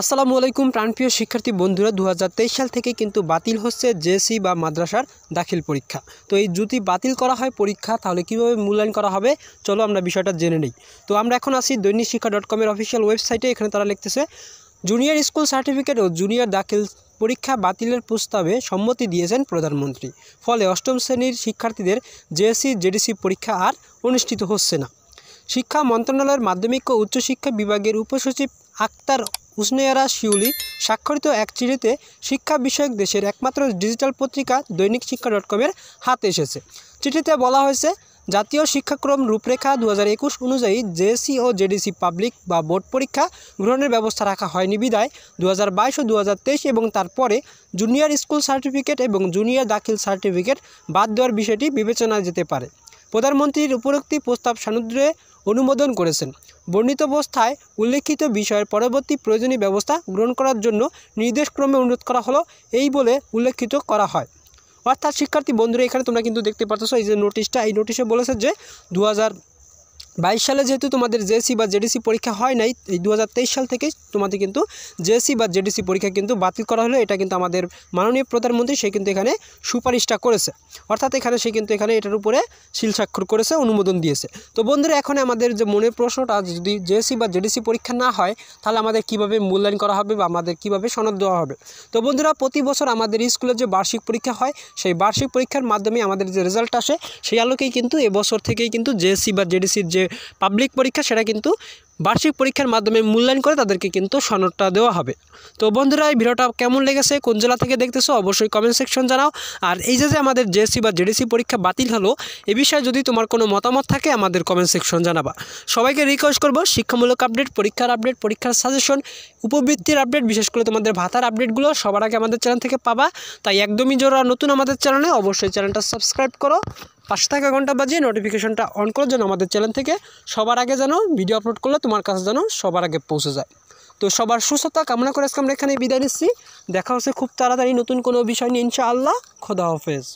আসসালামু আলাইকুম প্রাণপ্রিয় শিক্ষার্থী বন্ধুরা, 2023 সাল থেকে কিন্তু বাতিল হচ্ছে জেএসসি বা মাদ্রাসার দাখিল পরীক্ষা। তো এই যদি বাতিল করা হয় পরীক্ষা, তাহলে কীভাবে মূল্যায়ন করা হবে, চলো আমরা বিষয়টা জেনে নিই। তো আমরা এখন আসি দৈনিক শিক্ষা .com এর অফিসিয়াল ওয়েবসাইটে। এখানে তারা লিখতেছে, জুনিয়র স্কুল সার্টিফিকেট ও জুনিয়র দাখিল পরীক্ষা বাতিলের প্রস্তাবে সম্মতি দিয়েছেন প্রধানমন্ত্রী, ফলে অষ্টম শ্রেণীর শিক্ষার্থীদের জেএসসি জেডিসি পরীক্ষা আর অনুষ্ঠিত হচ্ছে না। শিক্ষা মন্ত্রণালয়ের মাধ্যমিক ও উচ্চশিক্ষা বিভাগের উপসচিব আক্তার হুসনেয়ারা শিউলি স্বাক্ষরিত এক চিঠিতে শিক্ষা বিষয়ক দেশের একমাত্র ডিজিটাল পত্রিকা দৈনিক শিক্ষা .com-এর হাতে এসেছে। চিঠিতে বলা হয়েছে, জাতীয় শিক্ষাক্রম রূপরেখা 2021 অনুযায়ী জেএসসি ও জেডিসি পাবলিক বা বোর্ড পরীক্ষা গ্রহণের ব্যবস্থা রাখা হয়নি বিদায় 2022 ও 2023 এবং তারপরে জুনিয়র স্কুল সার্টিফিকেট এবং জুনিয়র দাখিল সার্টিফিকেট বাদ দেওয়ার বিষয়টি বিবেচনায় যেতে পারে। প্রধানমন্ত্রীর উপরোক্ত প্রস্তাব সানুদ্রে অনুমোদন করেছেন। বর্ণিত অবস্থায় উল্লেখিত বিষয়ের পরবর্তী প্রয়োজনীয় ব্যবস্থা গ্রহণ করার জন্য নির্দেশক্রমে অনুরোধ করা হলো এই বলে উল্লেখিত করা হয়। অর্থাৎ শিক্ষার্থী বন্ধুরা, এখানে তোমরা কিন্তু দেখতে পাচ্ছ এই যে নোটিশটা, এই নোটিশে বলেছে যে 2022 সালে যেহেতু তোমাদের জেএসসি বা জেডিসি পরীক্ষা হয় নাই, এই 2023 সাল থেকে তোমাদের কিন্তু জেএসসি বা জেডিসি পরীক্ষা কিন্তু বাতিল করা হলো। এটা কিন্তু আমাদের মাননীয় প্রধানমন্ত্রী, সে কিন্তু এখানে সুপারিশটা করেছে, অর্থাৎ এখানে সে কিন্তু এখানে এটার উপরে সিল স্বাক্ষর করেছে, অনুমোদন দিয়েছে। তো বন্ধুরা, এখন আমাদের যে মনের প্রশ্নটা, যদি জেএসসি বা জেডিসি পরীক্ষা না হয় তাহলে আমাদের কিভাবে মূল্যায়ন করা হবে বা আমাদের কিভাবে সনদ দেওয়া হবে? তো বন্ধুরা, প্রতি বছর আমাদের স্কুলের যে বার্ষিক পরীক্ষা হয়, সেই বার্ষিক পরীক্ষার মাধ্যমে আমাদের যে রেজাল্ট আসে সেই আলোকেই কিন্তু এবছর থেকেই কিন্তু জেএসসি বা জেডিসির যে পাবলিক পরীক্ষা সেটা কিন্তু বার্ষিক পরীক্ষার মাধ্যমে মূল্যায়ন করে তাদেরকে কিন্তু সনদটা দেওয়া হবে। তো বন্ধুরা, এই ভিডিওটা কেমন লেগেছে, কোন জেলা থেকে দেখতেছো অবশ্যই কমেন্ট সেকশন জানাও। আর এই যে আমাদের জেএসসি বা জেডিসি পরীক্ষা বাতিল হলো, এ বিষয়ে যদি তোমার কোনো মতামত থাকে আমাদের কমেন্ট সেকশন জানাবা। সবাইকে রিকোয়েস্ট করব, শিক্ষামূলক আপডেট, পরীক্ষার আপডেট, পরীক্ষার সাজেশন, উপবৃত্তির আপডেট, বিশেষ করে তোমাদের ভাতার আপডেটগুলো সবার আগে আমাদের চ্যানেল থেকে পাবা। তাই একদমই যারা নতুন আমাদের চ্যানেলে, অবশ্যই চ্যানেলটা সাবস্ক্রাইব করো, পাশে থাকা ঘন্টা বাজিয়ে নোটিফিকেশনটা অন করার জন্য আমাদের চ্যানেল থেকে সবার আগে যেন ভিডিও আপলোড করলে তোমার কাছে যেন সবার আগে পৌঁছে যায়। তো সবার সুস্থতা কামনা করে আজকে আমরা এখানে বিদায় নিচ্ছি। দেখা হচ্ছে খুব তাড়াতাড়ি নতুন কোনো বিষয় নিয়ে, ইনশাআল্লাহ। খোদা হাফেজ।